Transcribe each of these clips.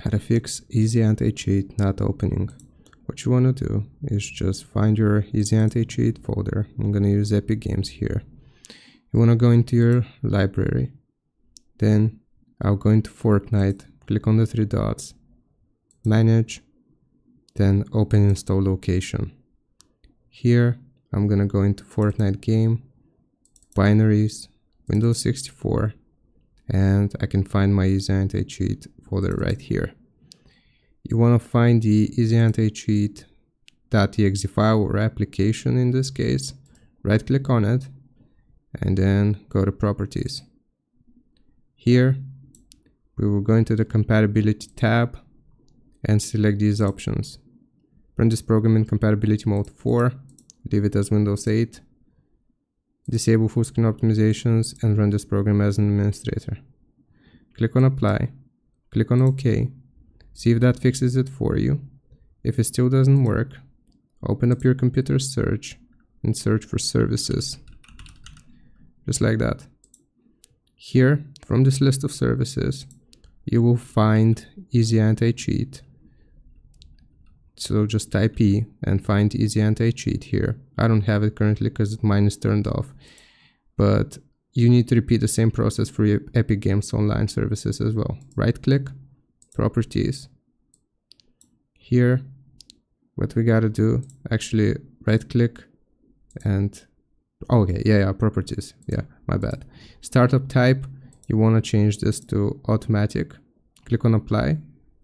How to fix Easy Anti-Cheat not opening. What you want to do is just find your Easy Anti-Cheat folder. I'm going to use Epic Games here. You want to go into your library. Then I'll go into Fortnite, click on the three dots, manage, then open install location. Here I'm going to go into Fortnite game, binaries, Windows 64, and I can find my Easy Anti-Cheat folder right here. You want to find the Easy Anti-Cheat.exe file or application in this case. Right click on it and then go to properties. Here we will go into the compatibility tab and select these options. Run this program in compatibility mode 4, leave it as Windows 8, disable full screen optimizations and run this program as an administrator. Click on apply, click on OK, see if that fixes it for you. If it still doesn't work, open up your computer search and search for services, just like that. Here, from this list of services, you will find Easy Anti-Cheat. So just type E and find Easy Anti-Cheat here. I don't have it currently because mine is turned off. But you need to repeat the same process for your Epic Games online services as well. Right click, properties. Here, what we gotta do, actually right click and, okay, yeah, properties, yeah, my bad. Startup type, you wanna change this to automatic. Click on apply,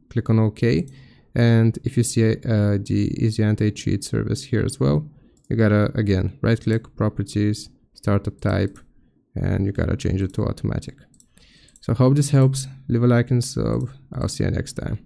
click on OK. And if you see the Easy Anti-Cheat service here as well, you gotta, again, right click, properties, startup type, and you gotta change it to automatic. So I hope this helps. Leave a like and sub. I'll see you next time.